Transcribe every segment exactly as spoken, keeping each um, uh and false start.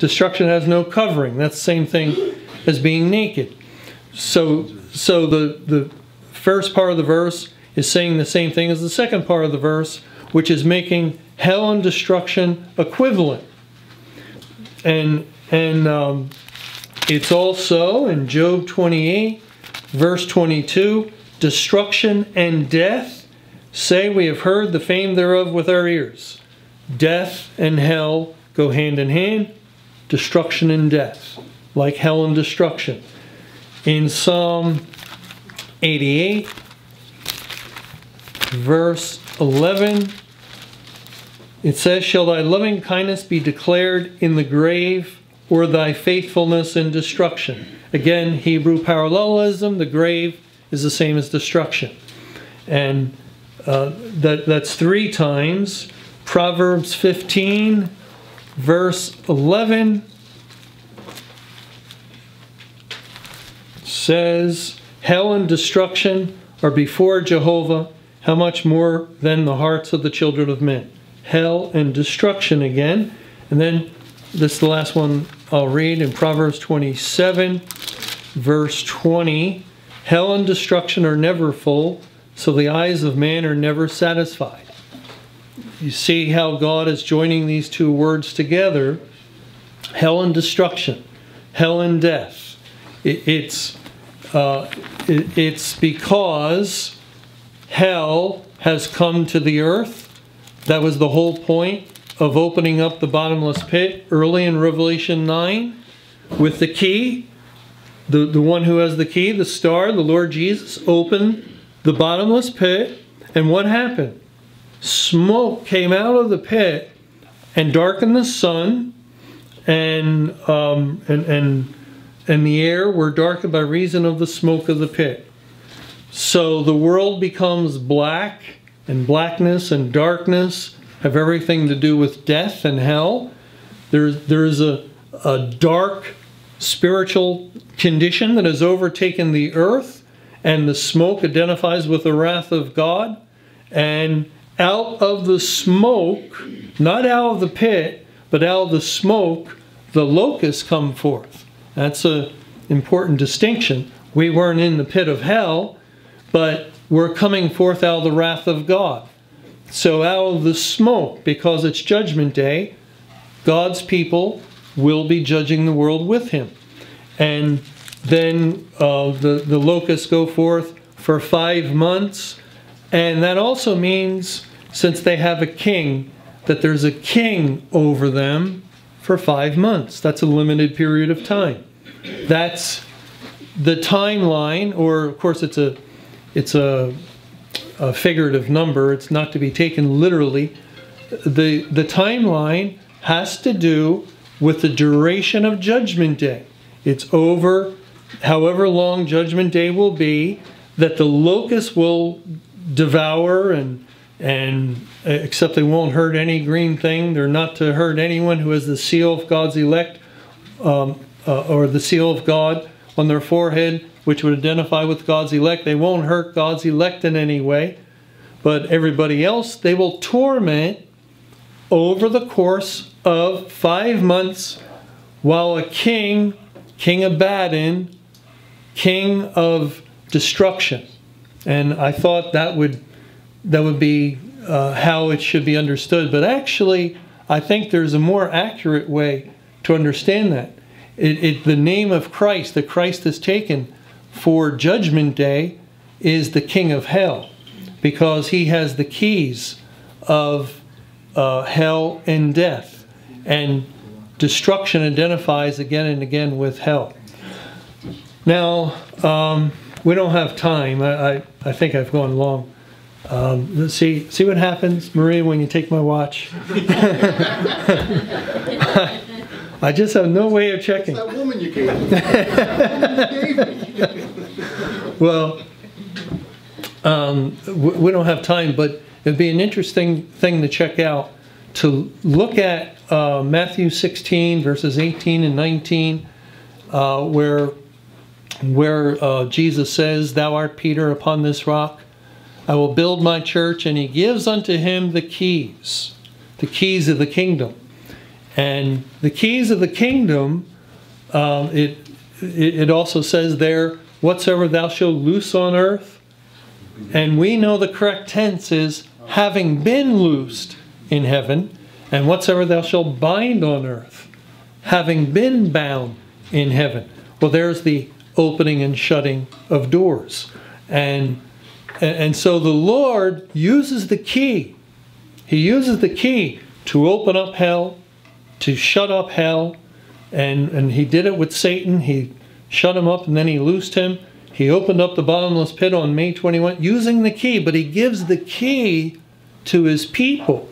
Destruction has no covering. That's the same thing as being naked. So, so the, the first part of the verse is saying the same thing as the second part of the verse, which is making hell and destruction equivalent. And, and um, it's also in Job twenty-eight, verse twenty-two, destruction and death say we have heard the fame thereof with our ears. Death and hell go hand in hand. Destruction and death, like hell and destruction. In Psalm eighty-eight, verse eleven, it says, shall thy loving kindness be declared in the grave, or thy faithfulness in destruction? Again, Hebrew parallelism, the grave is the same as destruction. And uh, that, that's three times. Proverbs fifteen, verse eleven says, hell and destruction are before Jehovah, how much more than the hearts of the children of men. Hell and destruction again. And then this is the last one I'll read in Proverbs twenty-seven, verse twenty. Hell and destruction are never full, so the eyes of man are never satisfied. You see how God is joining these two words together. Hell and destruction. Hell and death. It, it's, uh, it, it's because hell has come to the earth. That was the whole point of opening up the bottomless pit early in Revelation nine with the key. The, the one who has the key, the star, the Lord Jesus, opened the bottomless pit. And what happened? Smoke came out of the pit and darkened the sun, and, um, and, and, and the air were darkened by reason of the smoke of the pit. So the world becomes black, and blackness and darkness have everything to do with death and hell. There, there is a, a dark spiritual condition that has overtaken the earth, and the smoke identifies with the wrath of God. And out of the smoke, not out of the pit, but out of the smoke, the locusts come forth. That's an important distinction. We weren't in the pit of hell, but we're coming forth out of the wrath of God. So out of the smoke, because it's judgment day, God's people will be judging the world with him. And then uh, the, the locusts go forth for five months. And that also means, since they have a king, that there's a king over them for five months. That's a limited period of time. That's the timeline, or of course it's a it's a, a figurative number. It's not to be taken literally. The, the timeline has to do with the duration of Judgment Day. It's over however long Judgment Day will be, that the locusts will devour, and and except they won't hurt any green thing. They're not to hurt anyone who has the seal of God's elect, um, uh, or the seal of God on their forehead, which would identify with God's elect. They won't hurt God's elect in any way, but everybody else they will torment over the course of five months while a king, King Abaddon, king of destruction. And I thought that would, that would be uh, how it should be understood. But actually, I think there's a more accurate way to understand that. It, it, the name of Christ, that Christ is taken for Judgment Day, is the King of Hell, because he has the keys of uh, hell and death. And destruction identifies again and again with hell. Now, um, we don't have time. I, I, I think I've gone long. Um, let's see, see what happens, Maria, when you take my watch. I, I just have no way of checking. It's that woman you gave me. That woman you gave me. Well, um, we, we don't have time, but it'd be an interesting thing to check out, to look at uh, Matthew sixteen, verses eighteen and nineteen, uh, where where uh, Jesus says, thou art Peter, upon this rock I will build my church, and he gives unto him the keys, the keys of the kingdom. And the keys of the kingdom, um, it, it, it also says there, whatsoever thou shalt loose on earth. And we know the correct tense is having been loosed in heaven. And whatsoever thou shalt bind on earth, having been bound in heaven. Well, there's the opening and shutting of doors. And, and so the Lord uses the key. He uses the key to open up hell, to shut up hell. And, and he did it with Satan. He shut him up and then he loosed him. He opened up the bottomless pit on May twenty-first using the key. But he gives the key to his people.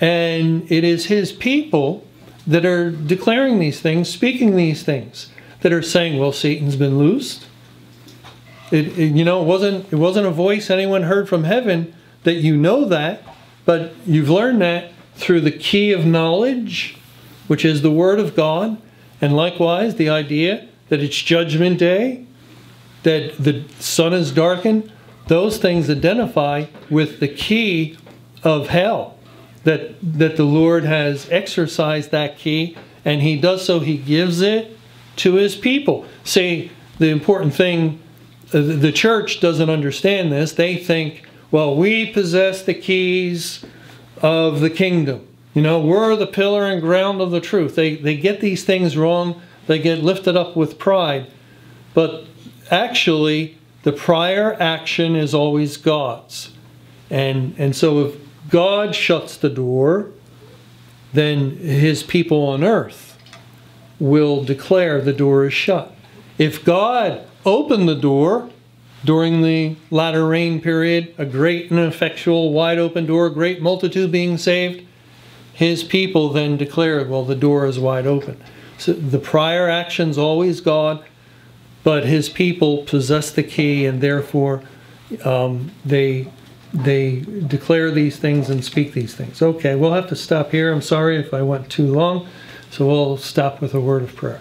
And it is his people that are declaring these things, speaking these things, that are saying, well, Satan's been loosed. It, it, you know, it wasn't, it wasn't a voice anyone heard from heaven, that you know that, but you've learned that through the key of knowledge, which is the Word of God, and likewise the idea that it's Judgment Day, that the sun is darkened. Those things identify with the key of hell, that, that the Lord has exercised that key, and he does so, he gives it to his people. See, the important thing, the church doesn't understand this. They think, well, we possess the keys of the kingdom. You know, we're the pillar and ground of the truth. They, they get these things wrong. They get lifted up with pride. But actually, the prior action is always God's. And, and so if God shuts the door, then his people on earth will declare the door is shut. If God opened the door during the latter rain period, a great and effectual wide open door, great multitude being saved, his people then declared, well, the door is wide open. So the prior action's always God, but his people possess the key, and therefore um, they, they declare these things and speak these things. Okay, we'll have to stop here. I'm sorry if I went too long, so we'll stop with a word of prayer.